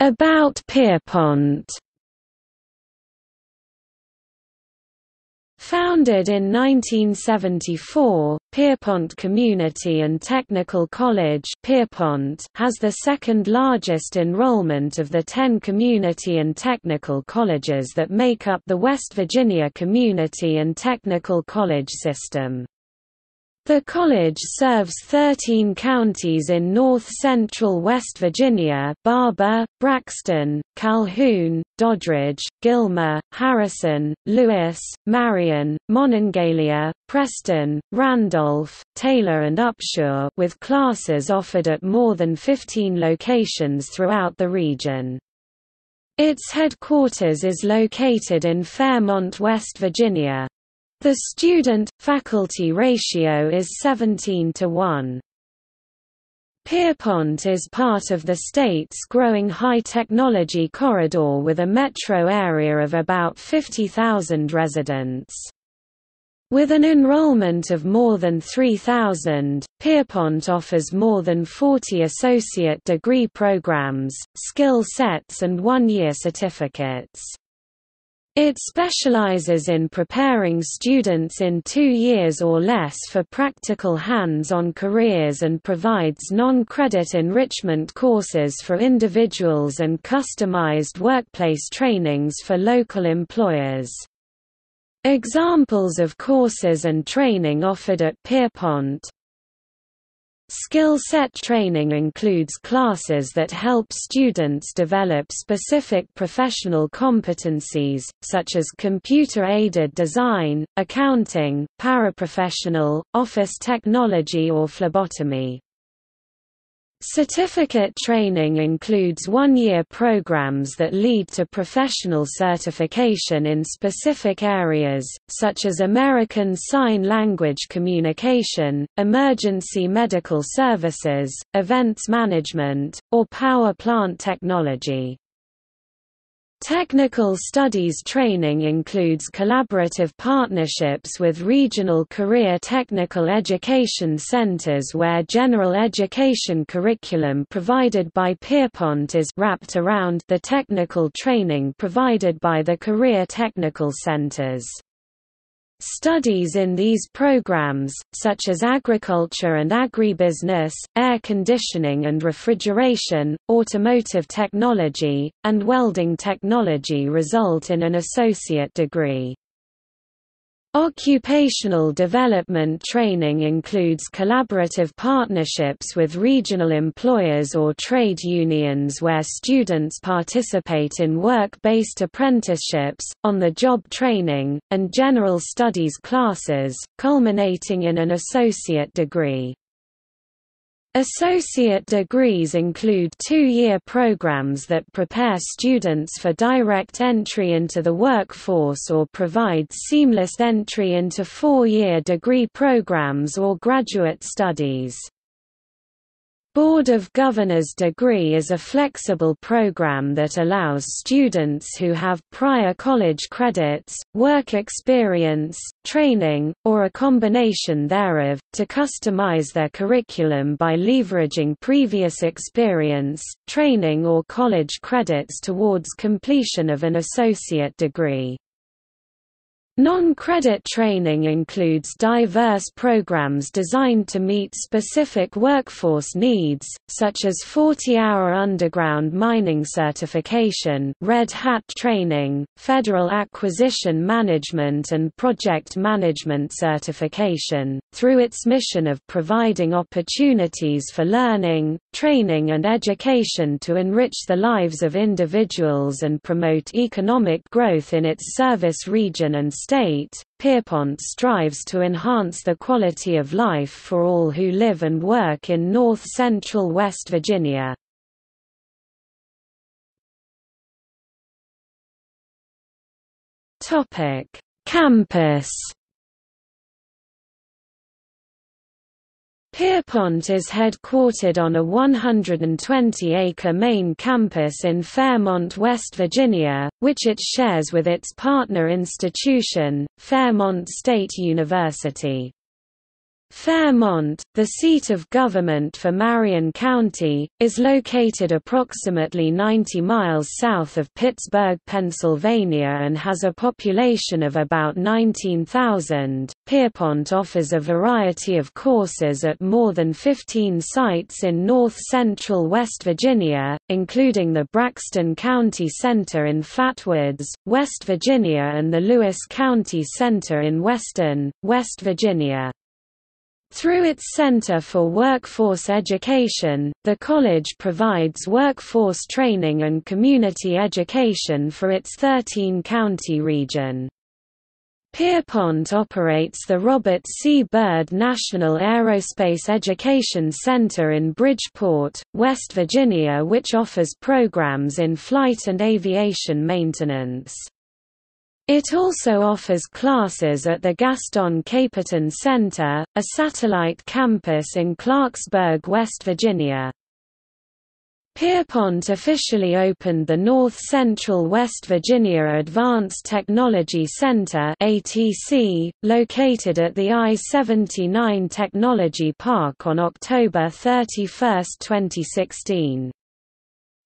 About Pierpont. Founded in 1974, Pierpont Community and Technical College has the second-largest enrollment of the 10 community and technical colleges that make up the West Virginia Community and Technical College system. The college serves 13 counties in north central West Virginia: Barber, Braxton, Calhoun, Doddridge, Gilmer, Harrison, Lewis, Marion, Monongalia, Preston, Randolph, Taylor and Upshur, with classes offered at more than 15 locations throughout the region. Its headquarters is located in Fairmont, West Virginia. The student-faculty ratio is 17:1. Pierpont is part of the state's growing high-technology corridor with a metro area of about 50,000 residents. With an enrollment of more than 3,000, Pierpont offers more than 40 associate degree programs, skill sets and one-year certificates. It specializes in preparing students in 2 years or less for practical hands-on careers and provides non-credit enrichment courses for individuals and customized workplace trainings for local employers. Examples of courses and training offered at Pierpont: skill set training includes classes that help students develop specific professional competencies, such as computer-aided design, accounting, paraprofessional, office technology or phlebotomy. Certificate training includes one-year programs that lead to professional certification in specific areas, such as American Sign Language Communication, emergency medical services, events management, or power plant technology. Technical studies training includes collaborative partnerships with regional career technical education centers where general education curriculum provided by Pierpont is wrapped around the technical training provided by the career technical centers. Studies in these programs, such as agriculture and agribusiness, air conditioning and refrigeration, automotive technology, and welding technology, result in an associate degree. Occupational development training includes collaborative partnerships with regional employers or trade unions where students participate in work-based apprenticeships, on-the-job training, and general studies classes, culminating in an associate degree. Associate degrees include 2-year programs that prepare students for direct entry into the workforce or provide seamless entry into 4-year degree programs or graduate studies. Board of Governors degree is a flexible program that allows students who have prior college credits, work experience, training, or a combination thereof, to customize their curriculum by leveraging previous experience, training or college credits towards completion of an associate degree. Non-credit training includes diverse programs designed to meet specific workforce needs, such as 40-hour underground mining certification, Red Hat training, Federal Acquisition Management and Project Management certification. Through its mission of providing opportunities for learning, training and education to enrich the lives of individuals and promote economic growth in its service region and state, Pierpont strives to enhance the quality of life for all who live and work in north central West Virginia. Campus. Pierpont is headquartered on a 120-acre main campus in Fairmont, West Virginia, which it shares with its partner institution, Fairmont State University. Fairmont, the seat of government for Marion County, is located approximately 90 miles south of Pittsburgh, Pennsylvania, and has a population of about 19,000. Pierpont offers a variety of courses at more than 15 sites in north central West Virginia, including the Braxton County Center in Fatwoods, West Virginia, and the Lewis County Center in Weston, West Virginia. Through its Center for Workforce Education, the college provides workforce training and community education for its 13-county region. Pierpont operates the Robert C. Byrd National Aerospace Education Center in Bridgeport, West Virginia, which offers programs in flight and aviation maintenance. It also offers classes at the Gaston Caperton Center, a satellite campus in Clarksburg, West Virginia. Pierpont officially opened the North Central West Virginia Advanced Technology Center (ATC), located at the I-79 Technology Park on October 31, 2016.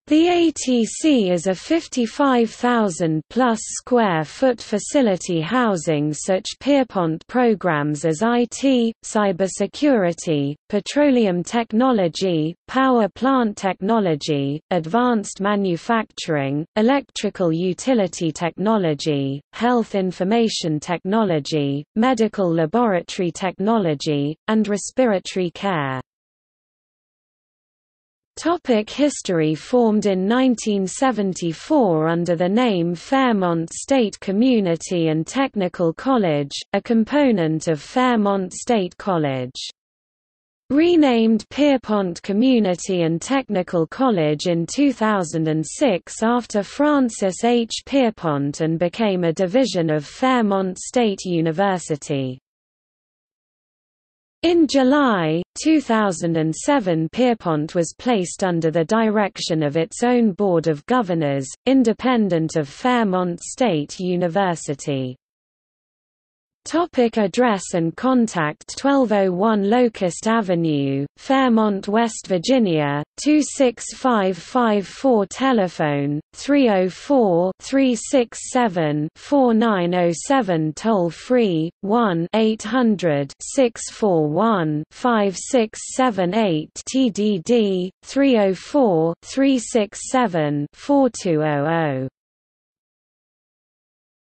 The ATC is a 55,000-plus square-foot facility housing such Pierpont programs as IT, cybersecurity, petroleum technology, power plant technology, advanced manufacturing, electrical utility technology, health information technology, medical laboratory technology, and respiratory care. History. Formed in 1974 under the name Fairmont State Community and Technical College, a component of Fairmont State College. Renamed Pierpont Community and Technical College in 2006 after Francis H. Pierpont, and became a division of Fairmont State University. In July 2007, Pierpont was placed under the direction of its own Board of Governors, independent of Fairmont State University. Topic address and contact: 1201 Locust Avenue, Fairmont, West Virginia, 26554. Telephone, 304-367-4907. Toll-free, 1-800-641-5678. TDD, 304-367-4200.